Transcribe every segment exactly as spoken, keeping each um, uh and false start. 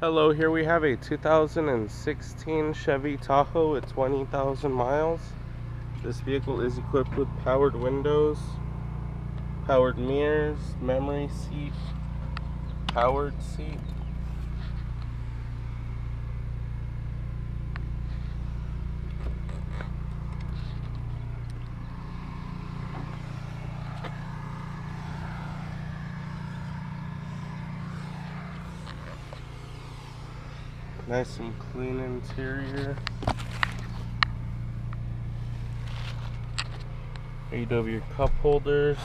Hello, here we have a two thousand sixteen Chevy Tahoe at twenty thousand miles. This vehicle is equipped with powered windows, powered mirrors, memory seat, powered seat. Nice and clean interior. A W cup holders.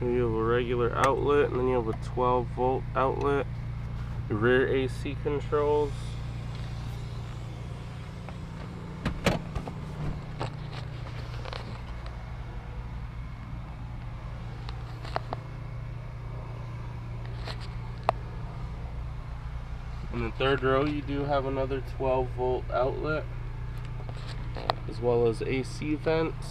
And you have a regular outlet, and then you have a twelve volt outlet. Rear A C controls. In the third row you do have another twelve volt outlet, as well as A C vents.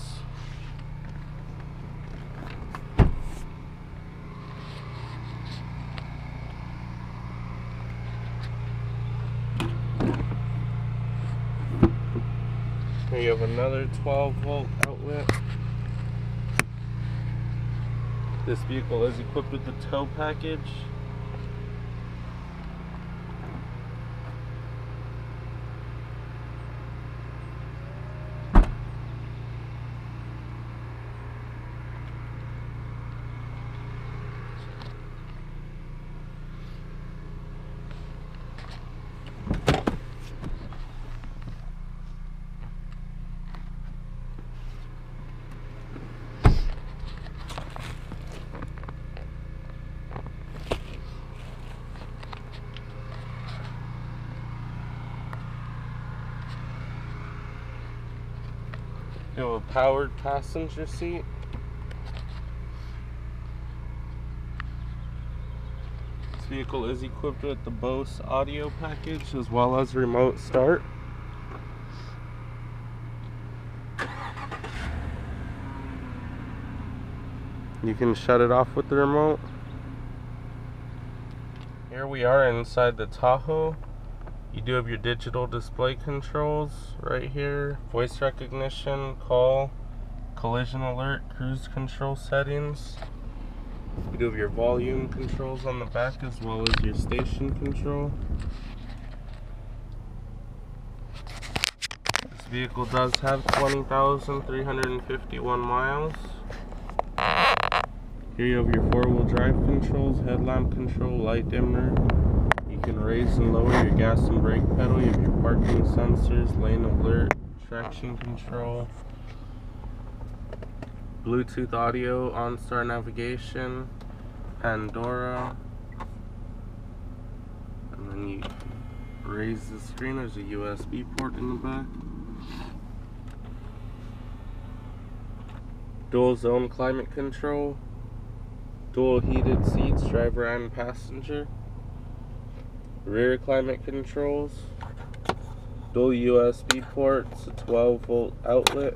Here you have another twelve volt outlet. This vehicle is equipped with the tow package. You have a powered passenger seat. This vehicle is equipped with the Bose audio package, as well as remote start. You can shut it off with the remote. Here we are inside the Tahoe. You do have your digital display controls right here, voice recognition, call, collision alert, cruise control settings. You do have your volume controls on the back, as well as your station control. This vehicle does have twenty thousand three hundred fifty-one miles. Here you have your four-wheel drive controls, headlamp control, light dimmer. You can raise and lower your gas and brake pedal. You have your parking sensors, lane alert, traction control, Bluetooth audio, OnStar navigation, Pandora, and then you raise the screen. There's a U S B port in the back. Dual zone climate control, dual heated seats, driver and passenger. Rear climate controls, dual U S B ports, a twelve volt outlet.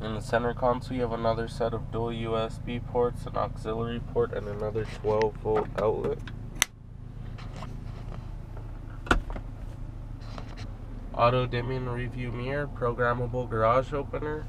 In the center console you have another set of dual U S B ports, an auxiliary port, and another twelve volt outlet. Auto dimming review mirror, programmable garage opener.